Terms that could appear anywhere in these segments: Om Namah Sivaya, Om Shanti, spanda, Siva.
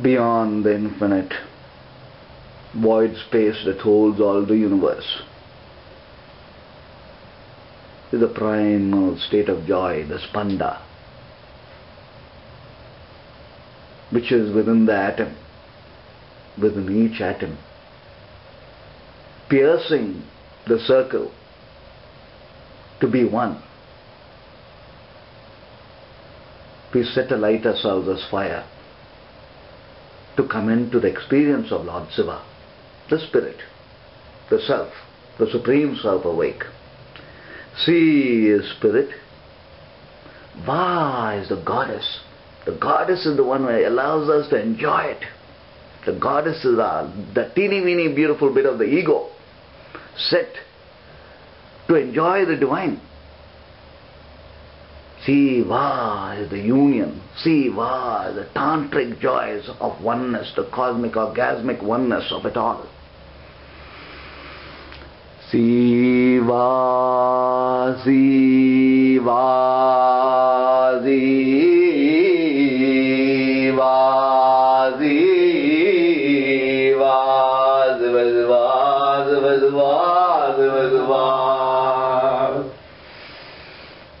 Beyond the infinite void space that holds all the universe is the primal state of joy, the spanda, which is within the atom, within each atom, piercing the circle to be one. We set alight ourselves as fire to come into the experience of Lord Siva, the Spirit, the Self, the Supreme Self awake. See is Spirit, Va is the Goddess. The Goddess is the one who allows us to enjoy it. The Goddess is the teeny-weeny beautiful bit of the ego, set to enjoy the Divine. Siva is the union. Siva is the tantric joys of oneness, the cosmic orgasmic oneness of it all. Siva, Siva, Siva, Siva,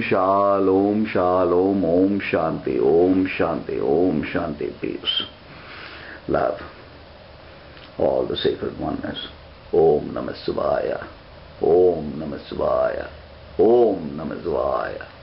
Shalom, shalom, shalom, Om Shanti, Om Shanti, Om Shanti, peace, love, all the sacred oneness. Om Namah Sivaya, Om Namah Sivaya, Om Namah Sivaya.